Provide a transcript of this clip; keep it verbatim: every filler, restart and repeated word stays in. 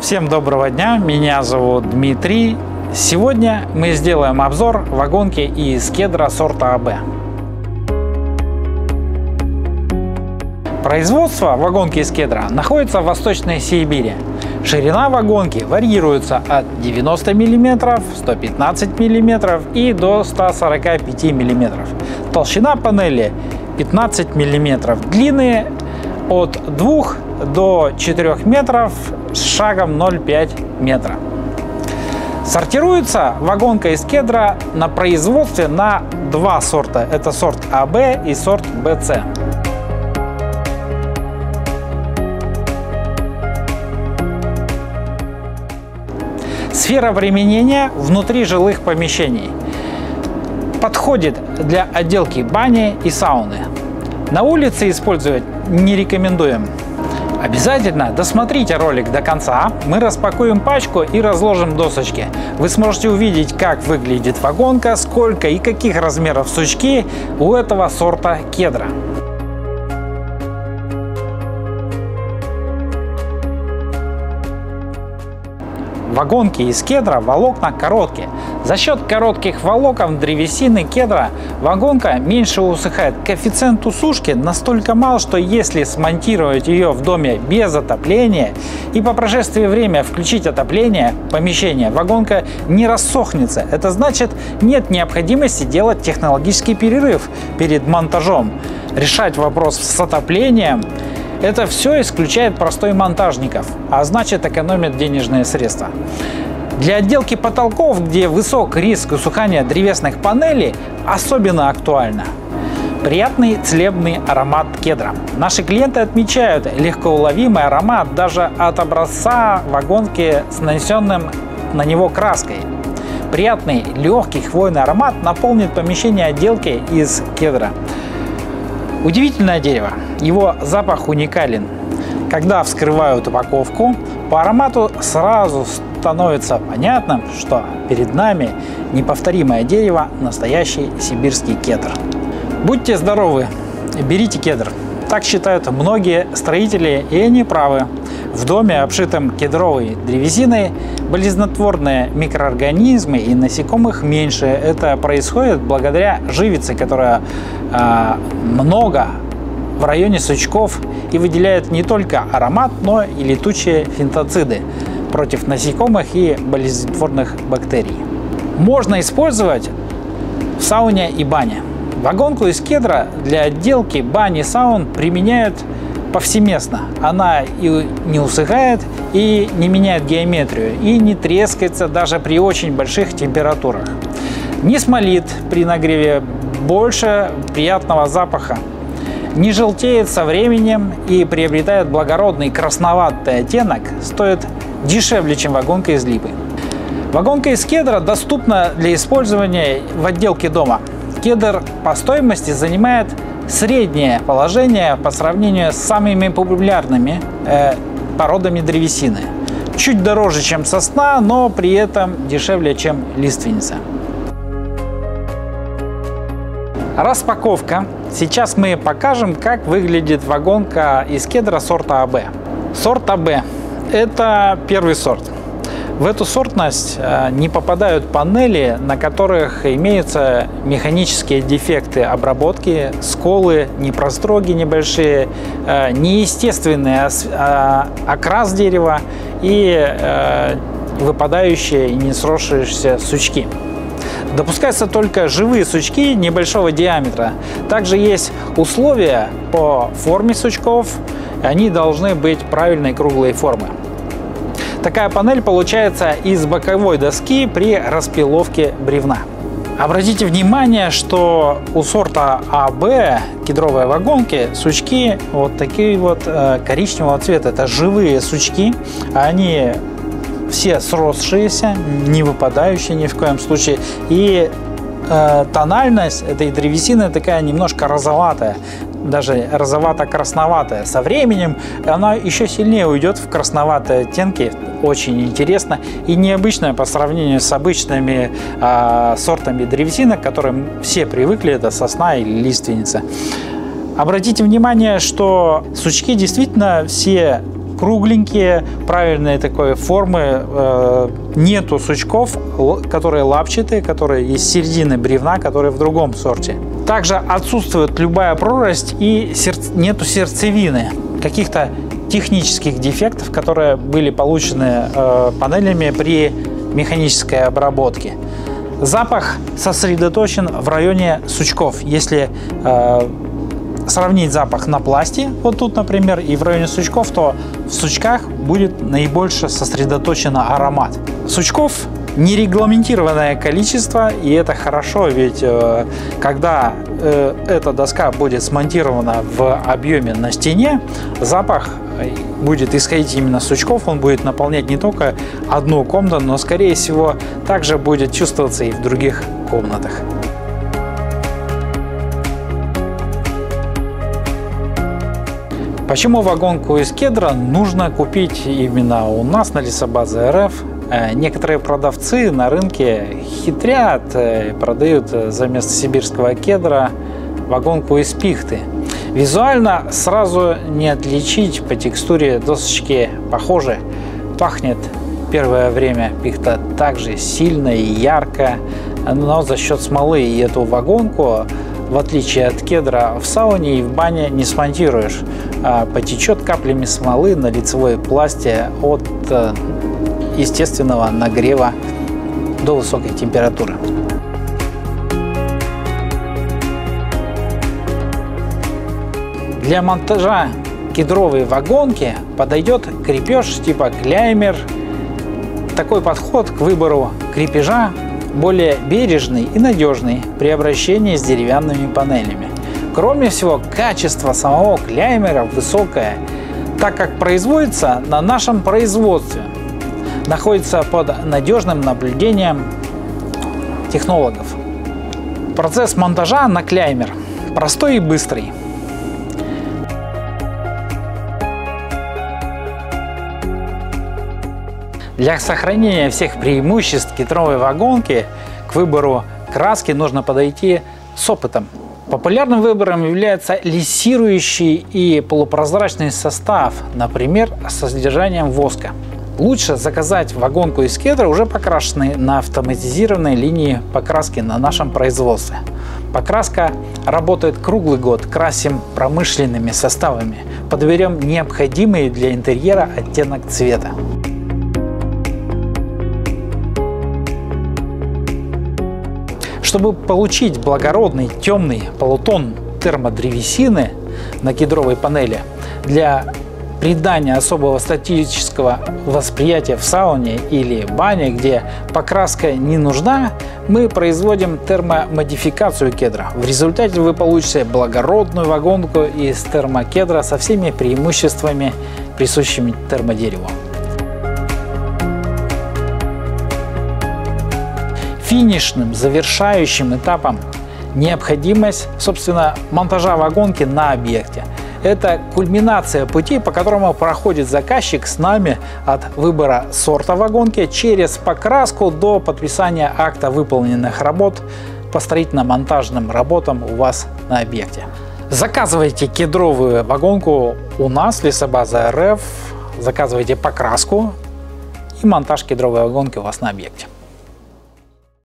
Всем доброго дня, меня зовут Дмитрий. Сегодня мы сделаем обзор вагонки из кедра сорта А Б. Производство вагонки из кедра находится в Восточной Сибири. Ширина вагонки варьируется от девяноста миллиметров, ста пятнадцати миллиметров и до ста сорока пяти миллиметров. Толщина панели пятнадцать миллиметров, длины от двух до четырёх метров с шагом ноль целых пяти десятых метра. Сортируется вагонка из кедра на производстве на два сорта. Это сорт А Б и сорт Б Ц. Сфера применения внутри жилых помещений. Подходит для отделки бани и сауны. На улице использовать не рекомендуем. Обязательно досмотрите ролик до конца, мы распакуем пачку и разложим досочки. Вы сможете увидеть, как выглядит вагонка, сколько и каких размеров сучки у этого сорта кедра. Вагонки из кедра волокна короткие. За счет коротких волокон древесины кедра вагонка меньше усыхает. Коэффициент усушки настолько мал, что если смонтировать ее в доме без отопления и по прошествии времени включить отопление помещения, вагонка не рассохнется. Это значит, нет необходимости делать технологический перерыв перед монтажом, решать вопрос с отоплением. Это все исключает простой монтажников, а значит экономит денежные средства. Для отделки потолков, где высок риск усыхания древесных панелей, особенно актуально. Приятный целебный аромат кедра. Наши клиенты отмечают легкоуловимый аромат даже от образца вагонки с нанесенным на него краской. Приятный легкий хвойный аромат наполнит помещение отделки из кедра. Удивительное дерево. Его запах уникален. Когда вскрывают упаковку, по аромату сразу становится понятно, что перед нами неповторимое дерево, настоящий сибирский кедр. Будьте здоровы, берите кедр. Так считают многие строители, и они правы. В доме, обшитом кедровой древесиной, болезнетворные микроорганизмы и насекомых меньше. Это происходит благодаря живице, которая э, много в районе сучков и выделяет не только аромат, но и летучие фитонциды против насекомых и болезнетворных бактерий. Можно использовать в сауне и бане. Вагонку из кедра для отделки бани и саун применяют повсеместно. Она и не усыхает, и не меняет геометрию, и не трескается даже при очень больших температурах. Не смолит при нагреве, больше приятного запаха. Не желтеет со временем и приобретает благородный красноватый оттенок. Стоит дешевле, чем вагонка из липы. Вагонка из кедра доступна для использования в отделке дома. Кедр по стоимости занимает среднее положение по сравнению с самыми популярными э, породами древесины. Чуть дороже, чем сосна, но при этом дешевле, чем лиственница. Распаковка. Сейчас мы покажем, как выглядит вагонка из кедра сорта А Б. Сорт А Б – это первый сорт. В эту сортность не попадают панели, на которых имеются механические дефекты обработки, сколы, непростроги небольшие, неестественный окрас дерева и выпадающие и не сросшиеся сучки. Допускаются только живые сучки небольшого диаметра. Также есть условия по форме сучков, они должны быть правильной круглой формы. Такая панель получается из боковой доски при распиловке бревна. Обратите внимание, что у сорта А Б кедровой вагонки сучки вот такие вот коричневого цвета. Это живые сучки, они все сросшиеся, не выпадающие ни в коем случае. И э, тональность этой древесины такая немножко розоватая, даже розовато-красноватая. Со временем она еще сильнее уйдет в красноватые оттенки. Очень интересно и необычно по сравнению с обычными э, сортами древесины, к которым все привыкли, это сосна или лиственница. Обратите внимание, что сучки действительно все кругленькие, правильной такой формы, нету сучков, которые лапчатые, которые из середины бревна, которые в другом сорте. Также отсутствует любая прорость и нету сердцевины, каких-то технических дефектов, которые были получены панелями при механической обработке. Запах сосредоточен в районе сучков. Если э, сравнить запах на пласте, вот тут, например, и в районе сучков, то в сучках будет наибольше сосредоточен аромат. Сучков нерегламентированное количество, и это хорошо, ведь э, когда э, эта доска будет смонтирована в объеме на стене, запах будет исходить именно сучков, он будет наполнять не только одну комнату, но, скорее всего, также будет чувствоваться и в других комнатах. Почему вагонку из кедра нужно купить именно у нас на Лесобазе эр эф? Некоторые продавцы на рынке хитрят, продают за место сибирского кедра вагонку из пихты. Визуально сразу не отличить, по текстуре досочки похожи. Пахнет первое время пихта также сильно и ярко, но за счет смолы и эту вагонку, в отличие от кедра, в сауне и в бане не смонтируешь. Потечет каплями смолы на лицевой пласте от естественного нагрева до высокой температуры. Для монтажа кедровой вагонки подойдет крепеж типа кляймер. Такой подход к выбору крепежа более бережный и надежный при обращении с деревянными панелями. Кроме всего, качество самого кляймера высокое, так как производится на нашем производстве, находится под надежным наблюдением технологов. Процесс монтажа на кляймер простой и быстрый. Для сохранения всех преимуществ кедровой вагонки к выбору краски нужно подойти с опытом. Популярным выбором является лессирующий и полупрозрачный состав, например, с содержанием воска. Лучше заказать вагонку из кедра, уже покрашенной на автоматизированной линии покраски на нашем производстве. Покраска работает круглый год, красим промышленными составами, подберем необходимый для интерьера оттенок цвета. Чтобы получить благородный темный полутон термодревесины на кедровой панели, для придания особого статического восприятия в сауне или бане, где покраска не нужна, мы производим термомодификацию кедра. В результате вы получите благородную вагонку из термокедра со всеми преимуществами, присущими термодереву. Финишным, завершающим этапом необходимость, собственно, монтажа вагонки на объекте. Это кульминация пути, по которому проходит заказчик с нами от выбора сорта вагонки через покраску до подписания акта выполненных работ по строительно-монтажным работам у вас на объекте. Заказывайте кедровую вагонку у нас, Лесобаза эр эф, заказывайте покраску и монтаж кедровой вагонки у вас на объекте.